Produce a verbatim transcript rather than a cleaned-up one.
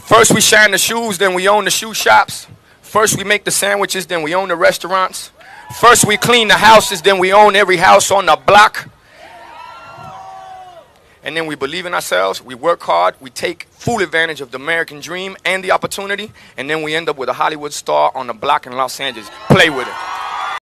First we shine the shoes, then we own the shoe shops. First we make the sandwiches, then we own the restaurants. First we clean the houses, then we own every house on the block. And then we believe in ourselves, we work hard, we take full advantage of the American dream and the opportunity, and then we end up with a Hollywood star on the block in Los Angeles. Play with it.